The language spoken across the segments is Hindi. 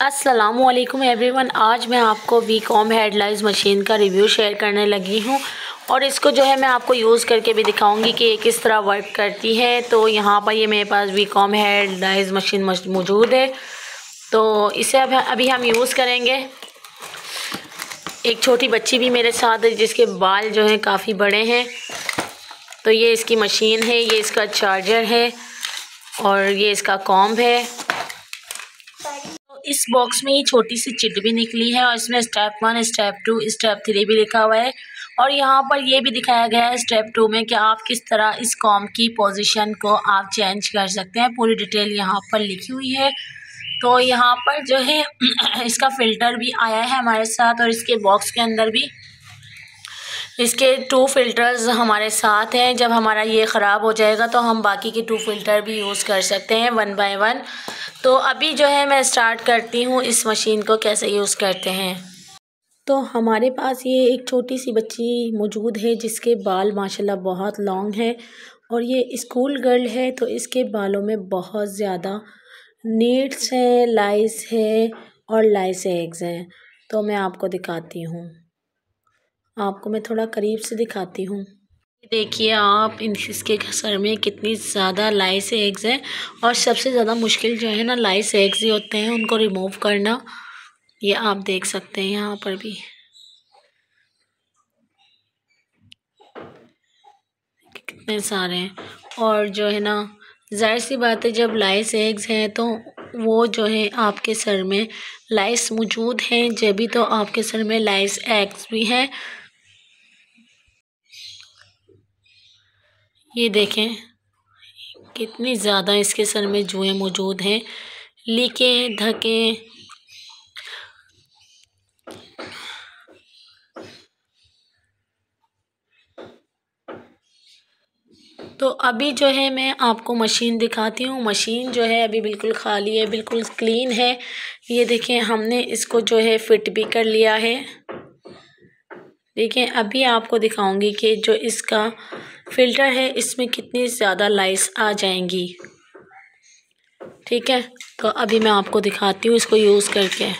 अस्सलामुअलैकुम एवरीवन। आज मैं आपको वी-कॉम हेडलाइज मशीन का रिव्यू शेयर करने लगी हूँ और इसको जो है मैं आपको यूज़ करके भी दिखाऊंगी कि ये किस तरह वर्क करती है। तो यहाँ पर ये मेरे पास वी-कॉम हेडलाइज मशीन मौजूद है, तो इसे अभी हम यूज़ करेंगे। एक छोटी बच्ची भी मेरे साथ है जिसके बाल जो हैं काफ़ी बड़े हैं। तो ये इसकी मशीन है, ये इसका चार्जर है और ये इसका कॉम्ब है। इस बॉक्स में ये छोटी सी चिट भी निकली है और इसमें स्टेप 1, स्टेप 2, स्टेप 3 भी लिखा हुआ है और यहाँ पर ये भी दिखाया गया है स्टेप 2 में कि आप किस तरह इस कॉम्ब की पोजीशन को आप चेंज कर सकते हैं। पूरी डिटेल यहाँ पर लिखी हुई है। तो यहाँ पर जो है इसका फ़िल्टर भी आया है हमारे साथ और इसके बॉक्स के अंदर भी इसके 2 फ़िल्टर्स हमारे साथ हैं। जब हमारा ये ख़राब हो जाएगा तो हम बाकी के 2 फ़िल्टर भी यूज़ कर सकते हैं 1 बाय 1। तो अभी जो है मैं स्टार्ट करती हूँ इस मशीन को कैसे यूज़ करते हैं। तो हमारे पास ये एक छोटी सी बच्ची मौजूद है जिसके बाल माशाल्लाह बहुत लॉन्ग है और ये स्कूल गर्ल है। तो इसके बालों में बहुत ज़्यादा नीड्स हैं, लाइस है और लाइस एग्स हैं। तो मैं आपको दिखाती हूँ, आपको मैं थोड़ा करीब से दिखाती हूँ। देखिए आप इसके सर में कितनी ज़्यादा लाइस एग्स हैं और सबसे ज़्यादा मुश्किल जो है ना लाइस एग्स ही होते हैं उनको रिमूव करना। ये आप देख सकते हैं यहाँ पर भी कितने सारे हैं। और जो है ना ज़ाहिर सी बात है जब लाइस एग्स हैं तो वो जो है आपके सर में लाइस मौजूद हैं, जब ही तो आपके सर में लाइस एग्स भी हैं। ये देखें कितनी ज़्यादा इसके सर में जुएँ मौजूद हैं, लीके धके। तो अभी जो है मैं आपको मशीन दिखाती हूँ। मशीन जो है अभी बिल्कुल खाली है, बिल्कुल क्लीन है। ये देखें हमने इसको जो है फिट भी कर लिया है। देखें अभी आपको दिखाऊंगी कि जो इसका फ़िल्टर है इसमें कितनी ज़्यादा लाइस आ जाएंगी। ठीक है, तो अभी मैं आपको दिखाती हूँ इसको यूज़ करके।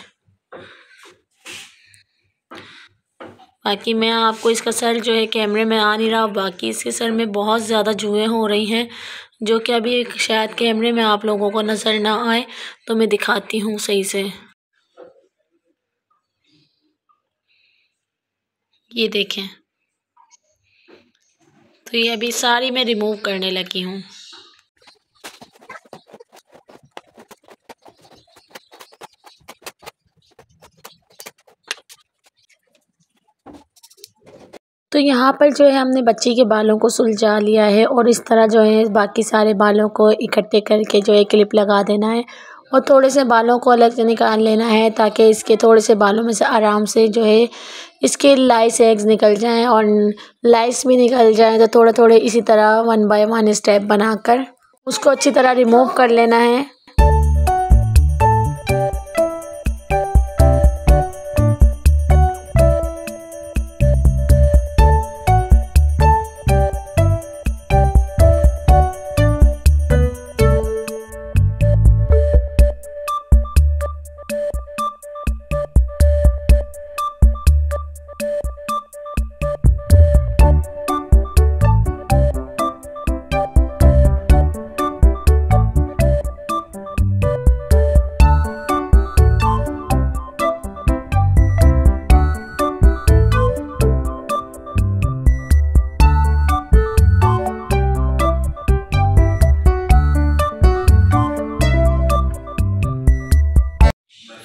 बाकी मैं आपको इसका सर जो है कैमरे में आ नहीं रहा, बाकी इसके सर में बहुत ज़्यादा जुएँ हो रही हैं जो कि अभी शायद कैमरे में आप लोगों को नज़र ना आए। तो मैं दिखाती हूँ सही से। ये देखें, तो ये अभी सारी मैं रिमूव करने लगी हूँ। तो यहाँ पर जो है हमने बच्ची के बालों को सुलझा लिया है और इस तरह जो है बाकी सारे बालों को इकट्ठे करके जो है क्लिप लगा देना है और थोड़े से बालों को अलग से निकाल लेना है ताकि इसके थोड़े से बालों में से आराम से जो है इसके लाइस एग्स निकल जाएं और लाइस भी निकल जाएं। तो थोड़े थोड़े इसी तरह 1 बाय 1 स्टेप बनाकर उसको अच्छी तरह रिमूव कर लेना है।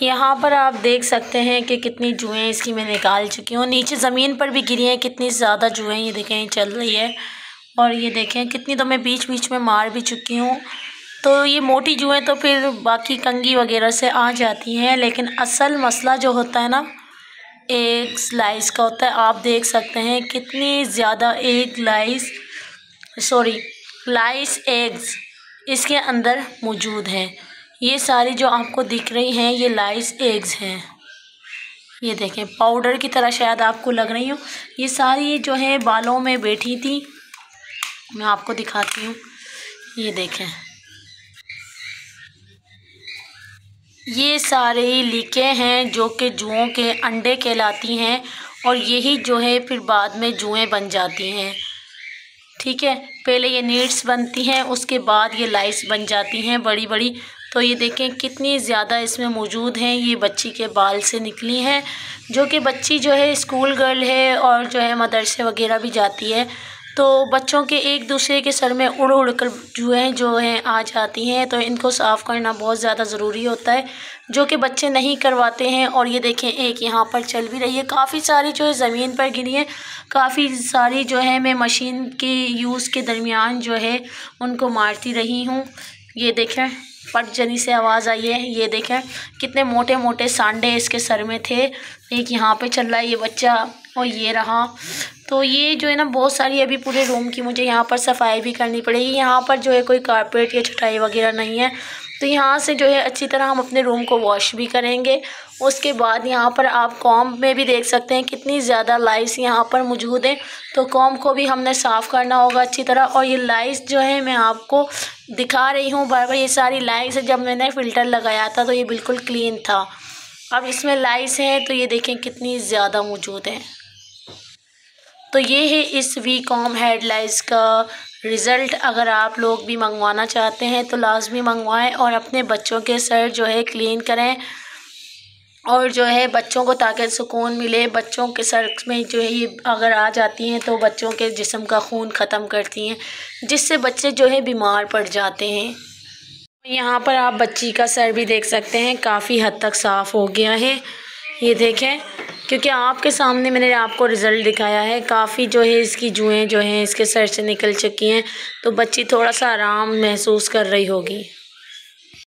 यहाँ पर आप देख सकते हैं कि कितनी जुएँ इसकी मैं निकाल चुकी हूँ, नीचे ज़मीन पर भी गिरी हैं कितनी ज़्यादा जुएँ। ये देखें चल रही है और ये देखें कितनी तो मैं बीच बीच में मार भी चुकी हूँ। तो ये मोटी जुएँ तो फिर बाकी कंगी वगैरह से आ जाती हैं, लेकिन असल मसला जो होता है ना एक लाइस का होता है। आप देख सकते हैं कितनी ज़्यादा लाइस एग्स इसके अंदर मौजूद है। ये सारी जो आपको दिख रही हैं ये लाइस एग्स हैं। ये देखें पाउडर की तरह शायद आपको लग रही हो, ये सारी जो है बालों में बैठी थी। मैं आपको दिखाती हूँ, ये देखें ये सारे लीकें हैं जो कि जुओं के अंडे कहलाती हैं और यही जो है फिर बाद में जुएँ बन जाती हैं। ठीक है, पहले ये नीड्स बनती हैं, उसके बाद ये लाइट्स बन जाती हैं बड़ी बड़ी। तो ये देखें कितनी ज़्यादा इसमें मौजूद हैं। ये बच्ची के बाल से निकली हैं, जो कि बच्ची जो है स्कूल गर्ल है और जो है मदरसे वगैरह भी जाती है। तो बच्चों के एक दूसरे के सर में उड़ उड़ कर जुएँ जो हैं आ जाती हैं, तो इनको साफ़ करना बहुत ज़्यादा ज़रूरी होता है, जो कि बच्चे नहीं करवाते हैं। और ये देखें एक यहाँ पर चल भी रही है, काफ़ी सारी जो है ज़मीन पर गिरी है, काफ़ी सारी जो है मैं मशीन के यूज़ के दरमियान जो है उनको मारती रही हूँ। ये देखें पटजनी से आवाज़ आई है। ये देखें कितने मोटे मोटे सांडे इसके सर में थे। एक यहाँ पे चल रहा है ये बच्चा और ये रहा। तो ये जो है ना बहुत सारी, अभी पूरे रूम की मुझे यहाँ पर सफाई भी करनी पड़ेगी। यहाँ पर जो है कोई कारपेट या चटाई वगैरह नहीं है, तो यहाँ से जो है अच्छी तरह हम अपने रूम को वॉश भी करेंगे। उसके बाद यहाँ पर आप कॉम्ब में भी देख सकते हैं कितनी ज़्यादा लाइस यहाँ पर मौजूद हैं, तो कॉम्ब को भी हमने साफ़ करना होगा अच्छी तरह। और ये लाइस जो है मैं आपको दिखा रही हूँ बार बार, ये सारी लाइस है। जब मैंने फ़िल्टर लगाया था तो ये बिल्कुल क्लीन था, अब इसमें लाइस हैं तो ये देखें कितनी ज़्यादा मौजूद हैं। तो ये है इस V-Comb हेड लाइट्स का रिज़ल्ट। अगर आप लोग भी मंगवाना चाहते हैं तो लाजमी मंगवाएं और अपने बच्चों के सर जो है क्लीन करें, और जो है बच्चों को ताकत सुकून मिले। बच्चों के सर में जो है ये अगर आ जाती हैं तो बच्चों के जिस्म का खून ख़त्म करती हैं, जिससे बच्चे जो है बीमार पड़ जाते हैं। यहाँ पर आप बच्ची का सर भी देख सकते हैं, काफ़ी हद तक साफ़ हो गया है। ये देखें, क्योंकि आपके सामने मैंने आपको रिज़ल्ट दिखाया है, काफ़ी जो है इसकी जुएँ जो हैं इसके सर से निकल चुकी हैं, तो बच्ची थोड़ा सा आराम महसूस कर रही होगी।